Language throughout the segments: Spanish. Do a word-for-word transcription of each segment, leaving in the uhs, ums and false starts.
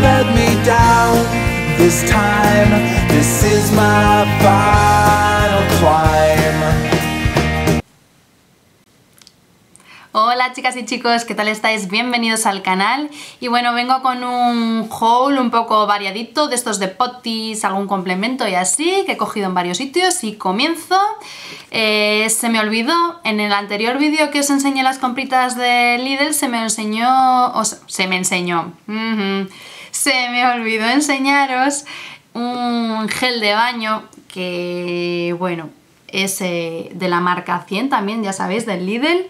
let me down this time. This is my final climb. Hola chicas y chicos, ¿qué tal estáis? Bienvenidos al canal. Y bueno, vengo con un haul un poco variadito, de estos de potis, algún complemento y así, que he cogido en varios sitios. Y comienzo. Eh, se me olvidó, en el anterior vídeo que os enseñé las compritas de Lidl, se me enseñó... O sea, se me enseñó... Uh-huh. Se me olvidó enseñaros un gel de baño que, bueno, es eh, de la marca cien también, ya sabéis, del Lidl,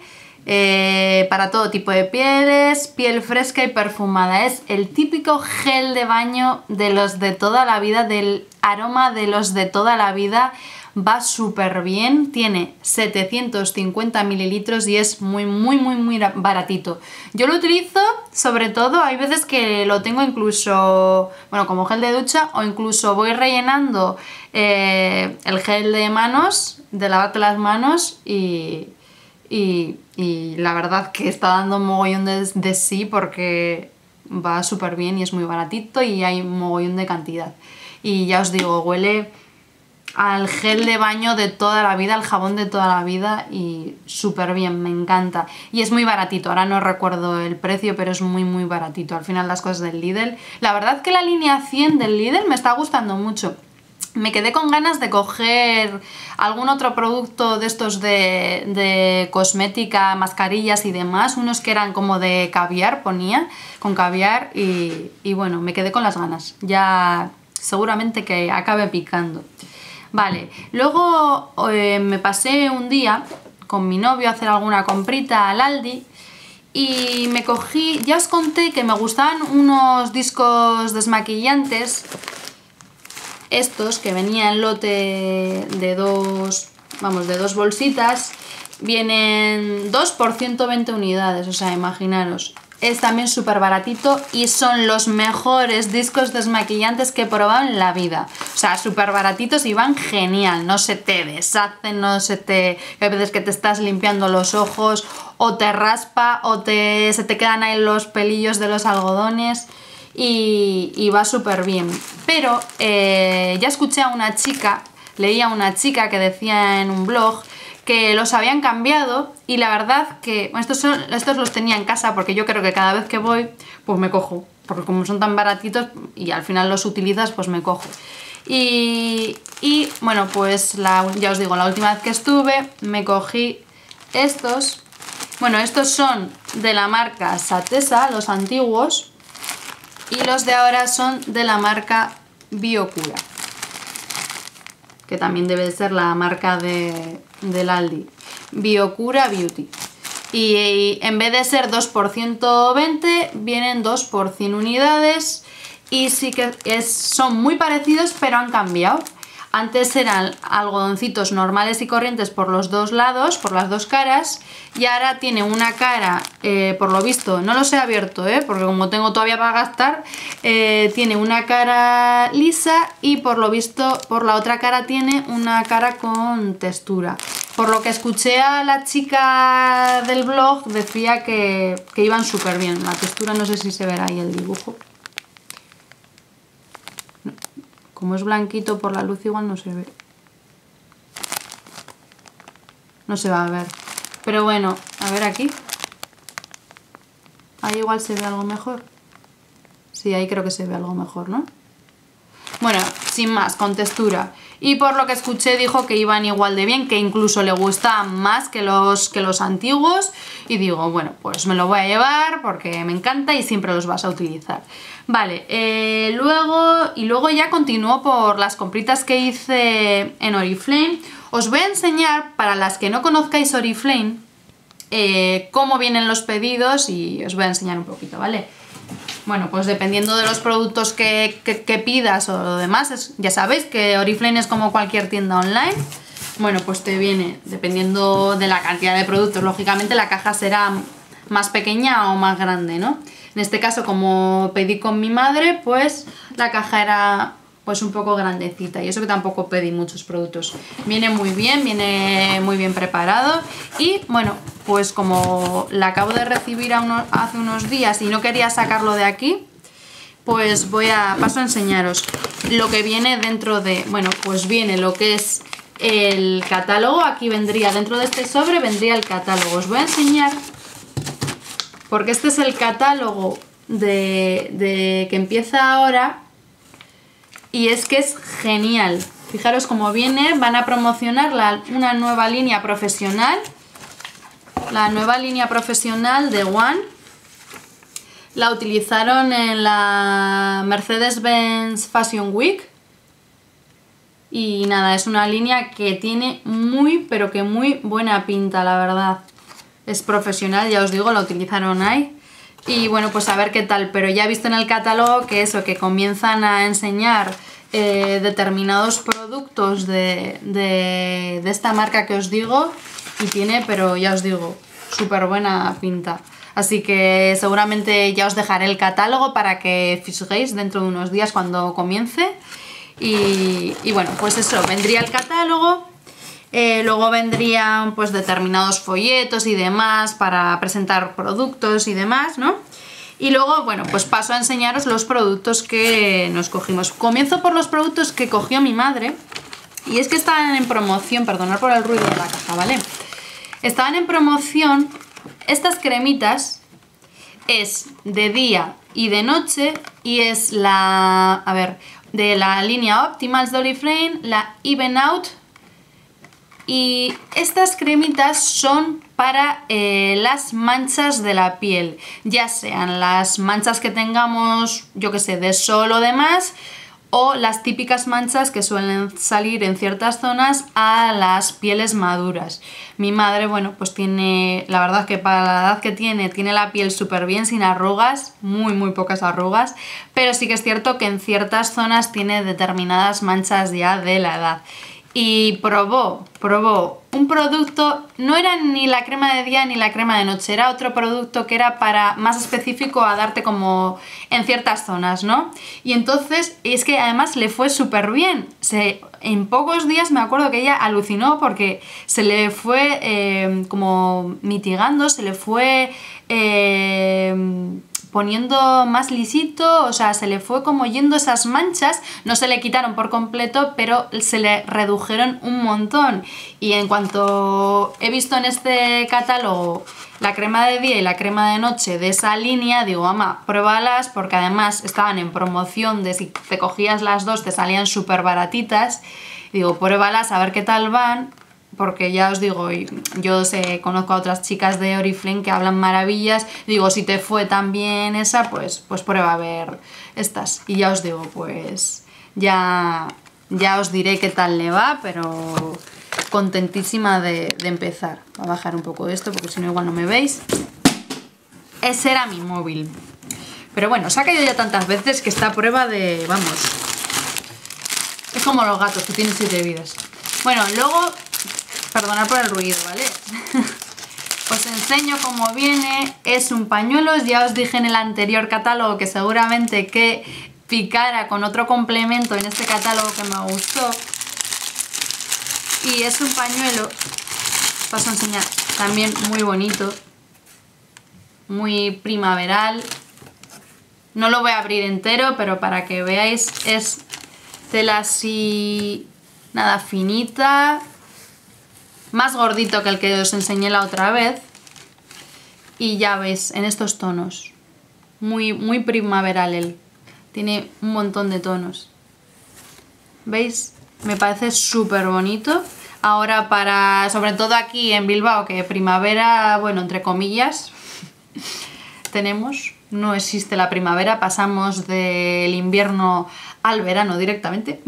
eh, para todo tipo de pieles, piel fresca y perfumada. Es el típico gel de baño de los de toda la vida, del aroma de los de toda la vida. Va súper bien, tiene setecientos cincuenta mililitros y es muy muy muy muy baratito. Yo lo utilizo sobre todo, hay veces que lo tengo incluso, bueno, como gel de ducha, o incluso voy rellenando eh, el gel de manos, de lavarte las manos, y, y, y la verdad que está dando un mogollón de, de sí, porque va súper bien y es muy baratito y hay un mogollón de cantidad. Y ya os digo, huele al gel de baño de toda la vida, al jabón de toda la vida, y súper bien, me encanta. Y es muy baratito, ahora no recuerdo el precio, pero es muy muy baratito. Al final las cosas del Lidl, la verdad que la línea cien del Lidl me está gustando mucho. Me quedé con ganas de coger algún otro producto de estos de, de cosmética, mascarillas y demás, unos que eran como de caviar, ponía, con caviar, y, y bueno, me quedé con las ganas. Ya seguramente que acabe picando. Vale, luego eh, me pasé un día con mi novio a hacer alguna comprita al Aldi y me cogí, ya os conté que me gustaban unos discos desmaquillantes, estos que venían en lote de dos, vamos, de dos bolsitas, vienen dos por ciento veinte unidades, o sea, imaginaros. Es también súper baratito y son los mejores discos desmaquillantes que he probado en la vida. O sea, súper baratitos y van genial. No se te deshacen, no se te... Hay veces que te estás limpiando los ojos o te raspa o te... se te quedan ahí los pelillos de los algodones y, y va súper bien. Pero eh, ya escuché a una chica, leí a una chica que decía en un blog que los habían cambiado y la verdad que... Bueno, estos, son, estos los tenía en casa porque yo creo que cada vez que voy, pues me cojo. Porque como son tan baratitos y al final los utilizas, pues me cojo. Y, y bueno, pues la, ya os digo, la última vez que estuve me cogí estos. Bueno, estos son de la marca Satesa, los antiguos. Y los de ahora son de la marca Biocura, que también debe de ser la marca de, del Aldi, Biocura Beauty. Y, y en vez de ser dos por ciento veinte, vienen dos por cien unidades. Y sí que es, son muy parecidos, pero han cambiado. Antes eran algodoncitos normales y corrientes por los dos lados, por las dos caras. Y ahora tiene una cara, eh, por lo visto, no los he abierto, eh, porque como tengo todavía para gastar, eh, tiene una cara lisa y por lo visto por la otra cara tiene una cara con textura. Por lo que escuché a la chica del blog, decía que, que iban súper bien. La textura, no sé si se verá ahí el dibujo. Como es blanquito por la luz igual no se ve. No se va a ver. Pero bueno, a ver aquí. Ahí igual se ve algo mejor. Sí, ahí creo que se ve algo mejor, ¿no? Bueno, sin más, con textura. Y por lo que escuché dijo que iban igual de bien, que incluso le gustaban más que los, que los antiguos. Y digo, bueno, pues me lo voy a llevar porque me encanta y siempre los vas a utilizar. Vale, eh, luego, y luego ya continúo por las compritas que hice en Oriflame. Os voy a enseñar, para las que no conozcáis Oriflame, eh, cómo vienen los pedidos y os voy a enseñar un poquito, ¿vale? Bueno, pues dependiendo de los productos que, que, que pidas o lo demás, es, ya sabéis que Oriflame es como cualquier tienda online. Bueno, pues te viene, dependiendo de la cantidad de productos, lógicamente la caja será más pequeña o más grande, ¿no? En este caso, como pedí con mi madre, pues la caja era pues un poco grandecita, y eso que tampoco pedí muchos productos. Viene muy bien, viene muy bien preparado. Y bueno, pues como la acabo de recibir a uno, hace unos días y no quería sacarlo de aquí, pues voy a paso a enseñaros lo que viene dentro de, bueno, pues viene lo que es el catálogo. Aquí vendría, dentro de este sobre vendría el catálogo. Os voy a enseñar, porque este es el catálogo de, de que empieza ahora, y es que es genial. Fijaros cómo viene, van a promocionar la, una nueva línea profesional, la nueva línea profesional de One. La utilizaron en la Mercedes-Benz Fashion Week. Y nada, es una línea que tiene muy, pero que muy buena pinta, la verdad. Es profesional, ya os digo, la utilizaron ahí. Y bueno, pues a ver qué tal, pero ya he visto en el catálogo que eso, que comienzan a enseñar eh, determinados productos de, de, de esta marca que os digo, y tiene, pero ya os digo, súper buena pinta. Así que seguramente ya os dejaré el catálogo para que fijéis dentro de unos días cuando comience. Y, y bueno, pues eso, vendría el catálogo. Eh, luego vendrían pues determinados folletos y demás para presentar productos y demás, ¿no? Y luego, bueno, pues paso a enseñaros los productos que nos cogimos. Comienzo por los productos que cogió mi madre, y es que estaban en promoción, perdonad por el ruido de la caja, ¿vale? Estaban en promoción estas cremitas, es de día y de noche, y es la, a ver, de la línea Optimals de Oriflame, la Even Out. Y estas cremitas son para eh, las manchas de la piel, ya sean las manchas que tengamos, yo que sé, de sol o demás, o las típicas manchas que suelen salir en ciertas zonas a las pieles maduras. Mi madre, bueno, pues tiene, la verdad que para la edad que tiene, tiene la piel súper bien, sin arrugas, muy muy pocas arrugas, pero sí que es cierto que en ciertas zonas tiene determinadas manchas ya de la edad. Y probó, probó un producto, no era ni la crema de día ni la crema de noche, era otro producto que era para más específico a darte como en ciertas zonas, ¿no? Y entonces, es que además le fue súper bien. Se, en pocos días me acuerdo que ella alucinó porque se le fue eh, como mitigando, se le fue eh, poniendo más lisito, o sea, se le fue como yendo esas manchas, no se le quitaron por completo, pero se le redujeron un montón. Y en cuanto he visto en este catálogo la crema de día y la crema de noche de esa línea, digo, ama, pruébalas, porque además estaban en promoción, de si te cogías las dos te salían súper baratitas. Digo, pruébalas a ver qué tal van, porque ya os digo, yo sé, conozco a otras chicas de Oriflame que hablan maravillas. Digo, si te fue tan bien esa, pues, pues prueba a ver estas. Y ya os digo, pues ya, ya os diré qué tal le va, pero contentísima de, de empezar. Voy a bajar un poco esto porque si no igual no me veis. Ese era mi móvil. Pero bueno, se ha caído ya tantas veces que está a prueba de, vamos, es como los gatos, que tienen siete vidas. Bueno, luego, perdonad por el ruido, ¿vale? Os enseño cómo viene. Es un pañuelo, ya os dije en el anterior catálogo que seguramente que picara con otro complemento en este catálogo que me gustó. Y es un pañuelo, os paso a enseñar, también muy bonito, muy primaveral. No lo voy a abrir entero, pero para que veáis, es tela así, nada, finita, más gordito que el que os enseñé la otra vez, y ya veis, en estos tonos, muy, muy primaveral él, tiene un montón de tonos, ¿veis? Me parece súper bonito. Ahora para, sobre todo aquí en Bilbao, que primavera, bueno, entre comillas, tenemos, no existe la primavera, pasamos del invierno al verano directamente.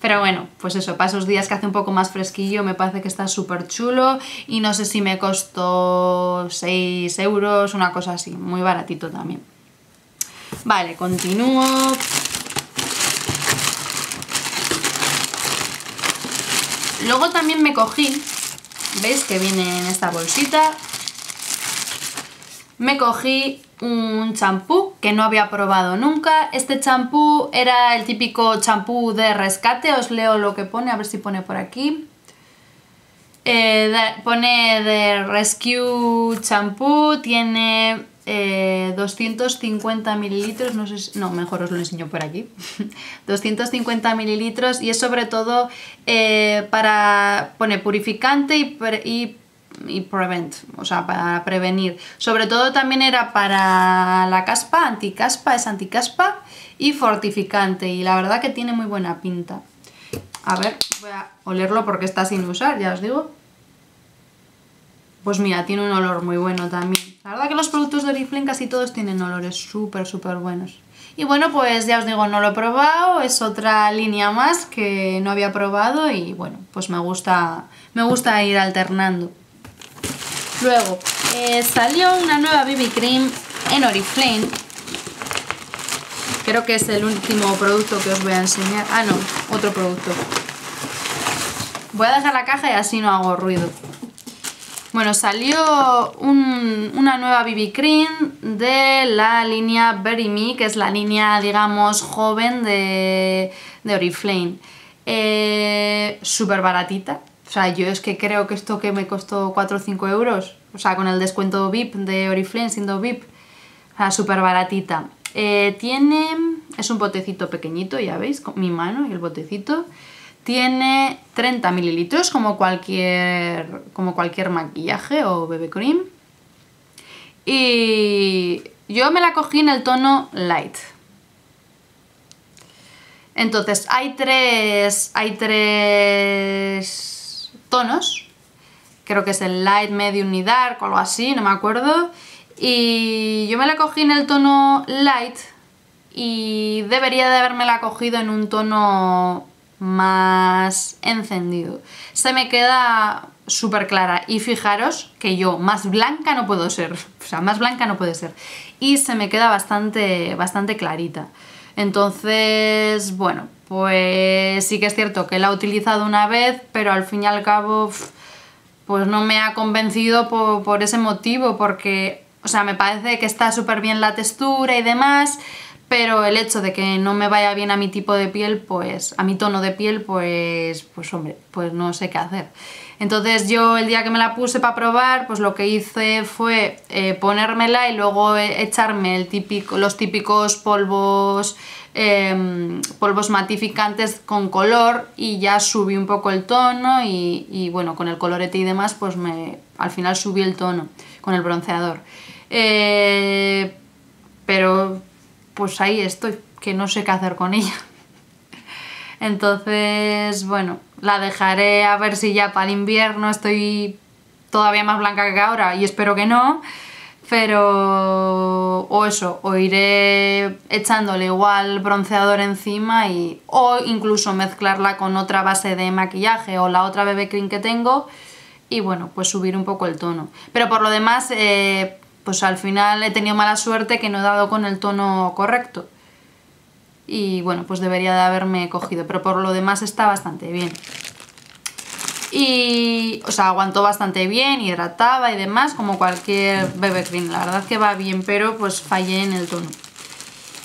Pero bueno, pues eso, para esos días que hace un poco más fresquillo me parece que está súper chulo, y no sé si me costó seis euros, una cosa así, muy baratito también. Vale, continúo. Luego también me cogí, ¿veis que viene en esta bolsita? Me cogí un champú que no había probado nunca. Este champú era el típico champú de rescate. Os leo lo que pone, a ver si pone por aquí. Eh, de, pone de Rescue champú, tiene eh, doscientos cincuenta mililitros, no sé si, no, mejor os lo enseño por aquí, doscientos cincuenta mililitros, y es sobre todo eh, para, pone purificante y, y, y prevent, o sea, para prevenir. Sobre todo también era para la caspa, anticaspa, es anticaspa y fortificante, y la verdad que tiene muy buena pinta. A ver, voy a olerlo porque está sin usar, ya os digo. Pues mira, tiene un olor muy bueno también. La verdad que los productos de Oriflame casi todos tienen olores súper, súper buenos. Y bueno, pues ya os digo, no lo he probado, es otra línea más que no había probado y bueno, pues me gusta, me gusta ir alternando. Luego, eh, salió una nueva B B Cream en Oriflame. Creo que es el último producto que os voy a enseñar. Ah, no, otro producto. Voy a dejar la caja y así no hago ruido. Bueno, salió un, una nueva B B Cream de la línea Berry Me, que es la línea, digamos, joven de, de Oriflame. Eh, súper baratita. O sea, yo es que creo que esto que me costó cuatro o cinco euros, o sea, con el descuento V I P de Oriflame, siendo V I P, o sea, súper baratita. Eh, tiene, es un botecito pequeñito, ya veis, con mi mano y el botecito. Tiene treinta mililitros, como cualquier, como cualquier maquillaje o B B cream. Y yo me la cogí en el tono light. Entonces, hay tres, hay tres tonos. Creo que es el light, medium y dark o algo así, no me acuerdo. Y yo me la cogí en el tono light y debería de haberme la cogido en un tono más encendido. Se me queda súper clara y fijaros que yo más blanca no puedo ser, o sea, más blanca no puede ser. Y se me queda bastante, bastante clarita. Entonces, bueno, pues sí que es cierto que la he utilizado una vez, pero al fin y al cabo, pues no me ha convencido por, por ese motivo, porque, o sea, me parece que está súper bien la textura y demás, pero el hecho de que no me vaya bien a mi tipo de piel, pues, a mi tono de piel, pues, pues hombre, pues no sé qué hacer. Entonces yo el día que me la puse para probar, pues lo que hice fue eh, ponérmela y luego echarme el típico, los típicos polvos, eh, polvos matificantes con color, y ya subí un poco el tono y, y bueno, con el colorete y demás, pues me, al final subí el tono con el bronceador. Eh, pero pues ahí estoy, que no sé qué hacer con ella. Entonces, bueno, la dejaré a ver si ya para el invierno estoy todavía más blanca que ahora, y espero que no, pero o eso, o iré echándole igual bronceador encima y o incluso mezclarla con otra base de maquillaje o la otra B B cream que tengo y bueno, pues subir un poco el tono. Pero por lo demás, eh, pues al final he tenido mala suerte que no he dado con el tono correcto. Y bueno, pues debería de haberme cogido, pero por lo demás está bastante bien. Y, o sea, aguantó bastante bien, hidrataba y demás, como cualquier B B cream. La verdad que va bien, pero pues fallé en el tono.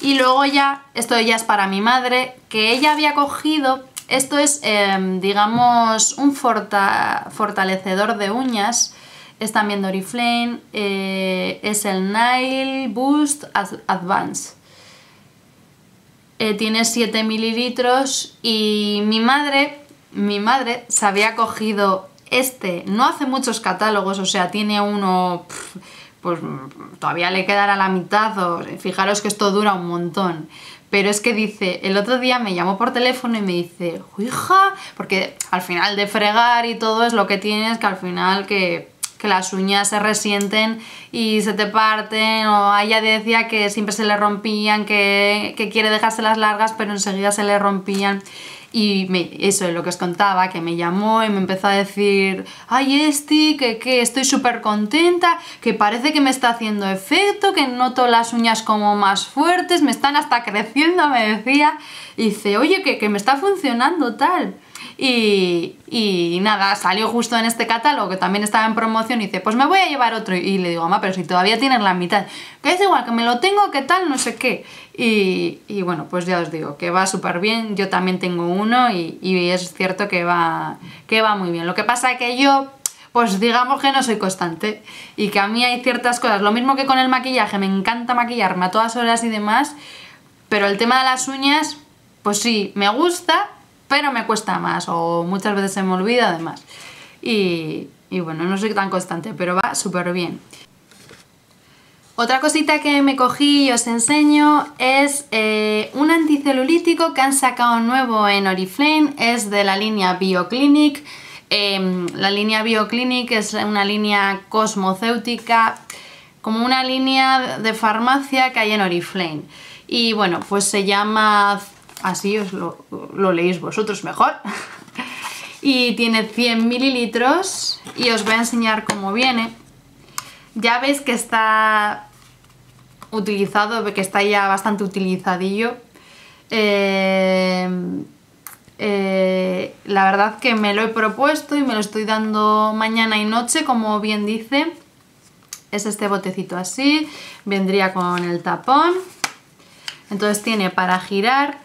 Y luego ya, esto ya es para mi madre, que ella había cogido... Esto es, eh, digamos, un forta, fortalecedor de uñas. Es también de Oriflame, eh, es el Nail Boost Advance. Eh, tiene siete mililitros y mi madre, mi madre se había cogido este, no hace muchos catálogos, o sea, tiene uno, pues todavía le quedará la mitad, o, fijaros que esto dura un montón. Pero es que dice, el otro día me llamó por teléfono y me dice, hija, porque al final de fregar y todo es lo que tienes, que al final que... que las uñas se resienten y se te parten, o a ella decía que siempre se le rompían, que, que quiere dejárselas largas pero enseguida se le rompían, y me, eso es lo que os contaba, que me llamó y me empezó a decir, ay Esti, que, que estoy súper contenta, que parece que me está haciendo efecto, que noto las uñas como más fuertes, me están hasta creciendo, me decía, y dice, oye, que, que me está funcionando tal. Y, y nada, salió justo en este catálogo que también estaba en promoción y dice, pues me voy a llevar otro, y le digo, mamá, pero si todavía tienes la mitad, que es igual, que me lo tengo, que tal, no sé qué, y, y bueno, pues ya os digo que va súper bien, yo también tengo uno y, y es cierto que va, que va muy bien. Lo que pasa es que yo pues digamos que no soy constante y que a mí hay ciertas cosas, lo mismo que con el maquillaje, me encanta maquillarme a todas horas y demás, pero el tema de las uñas, pues sí, me gusta, pero me cuesta más o muchas veces se me olvida además. Y, y bueno, no soy tan constante, pero va súper bien. Otra cosita que me cogí y os enseño es eh, un anticelulítico que han sacado nuevo en Oriflame, es de la línea BioClinic. Eh, la línea BioClinic es una línea cosmocéutica, como una línea de farmacia que hay en Oriflame. Y bueno, pues se llama... así os lo, lo leéis vosotros mejor. Y tiene cien mililitros y os voy a enseñar cómo viene. Ya veis que está utilizado, que está ya bastante utilizadillo. Eh, eh, la verdad que me lo he propuesto y me lo estoy dando mañana y noche, como bien dice. Es este botecito así, vendría con el tapón. Entonces tiene para girar,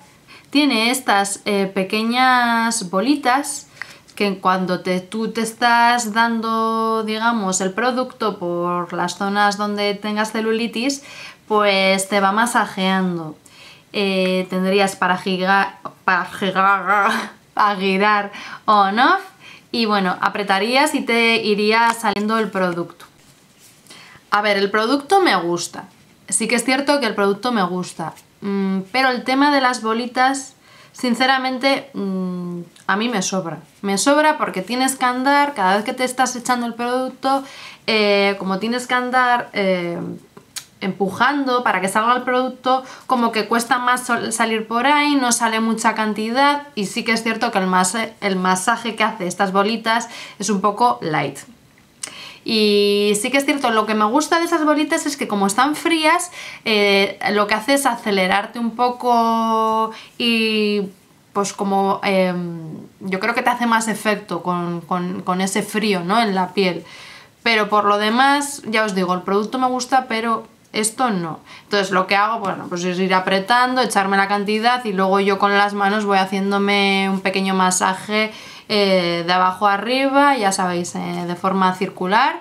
tiene estas eh, pequeñas bolitas que cuando te, tú te estás dando, digamos, el producto por las zonas donde tengas celulitis, pues te va masajeando. Eh, tendrías para girar, para girar, para girar on off y bueno, apretarías y te iría saliendo el producto. A ver, el producto me gusta. Sí que es cierto que el producto me gusta, pero el tema de las bolitas, sinceramente, a mí me sobra. Me sobra porque tienes que andar, cada vez que te estás echando el producto, eh, como tienes que andar eh, empujando para que salga el producto, como que cuesta más salir por ahí, no sale mucha cantidad y sí que es cierto que el masaje, el masaje que hace estas bolitas es un poco light. Y sí que es cierto, lo que me gusta de esas bolitas es que como están frías, eh, lo que hace es acelerarte un poco y pues como eh, yo creo que te hace más efecto con, con, con ese frío, ¿no?, en la piel. Pero por lo demás, ya os digo, el producto me gusta, pero esto no. Entonces lo que hago, bueno, pues es ir apretando, echarme la cantidad y luego yo con las manos voy haciéndome un pequeño masaje Eh, de abajo a arriba, ya sabéis, eh, de forma circular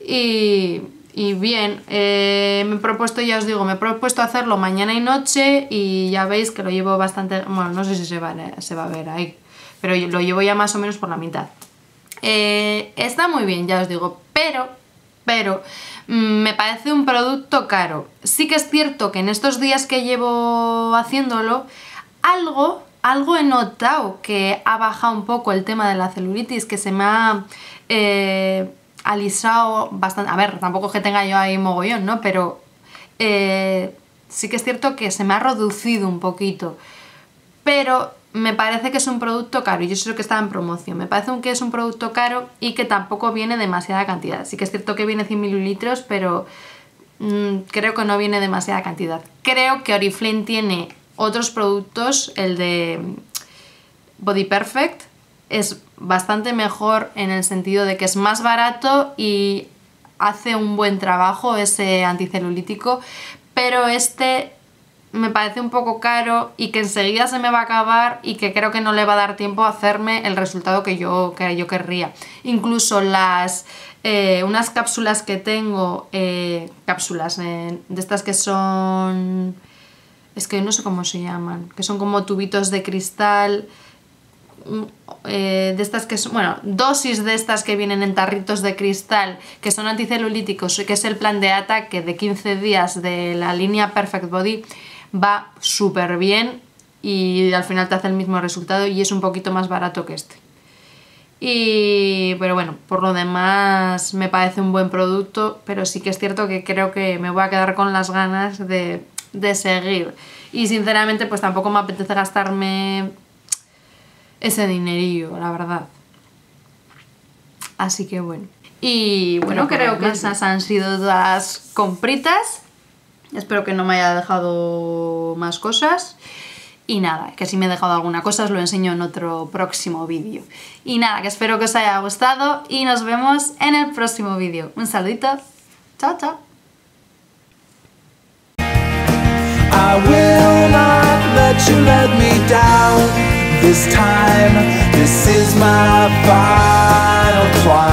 y, y bien, eh, me he propuesto, ya os digo, me he propuesto hacerlo mañana y noche y ya veis que lo llevo bastante, bueno, no sé si se va, se va a ver ahí, pero lo llevo ya más o menos por la mitad. Eh, está muy bien, ya os digo, pero, pero mmm, me parece un producto caro. Sí que es cierto que en estos días que llevo haciéndolo, algo... Algo he notado que ha bajado un poco el tema de la celulitis, que se me ha eh, alisado bastante. A ver, tampoco es que tenga yo ahí mogollón, ¿no? Pero eh, sí que es cierto que se me ha reducido un poquito. Pero me parece que es un producto caro, y yo sé que estaba en promoción. Me parece que es un producto caro y que tampoco viene demasiada cantidad. Sí que es cierto que viene cien mililitros, pero mmm, creo que no viene demasiada cantidad. Creo que Oriflame tiene... otros productos, el de Body Perfect, es bastante mejor en el sentido de que es más barato y hace un buen trabajo ese anticelulítico, pero este me parece un poco caro y que enseguida se me va a acabar y que creo que no le va a dar tiempo a hacerme el resultado que yo, que yo querría. Incluso las eh, unas cápsulas que tengo, eh, cápsulas eh, de estas que son... es que no sé cómo se llaman, que son como tubitos de cristal, eh, de estas que son, bueno, dosis de estas que vienen en tarritos de cristal, que son anticelulíticos, que es el plan de ataque de quince días de la línea Perfect Body, va súper bien y al final te hace el mismo resultado y es un poquito más barato que este. Y, pero bueno, por lo demás me parece un buen producto, pero sí que es cierto que creo que me voy a quedar con las ganas de... de seguir y sinceramente pues tampoco me apetece gastarme ese dinerillo, la verdad, así que bueno. Y bueno, creo, creo que esas han sido las compritas, espero que no me haya dejado más cosas y nada, que si me he dejado alguna cosa os lo enseño en otro próximo vídeo y nada, que espero que os haya gustado y nos vemos en el próximo vídeo. Un saludito, chao chao. I will not let you let me down this time. This is my final climb.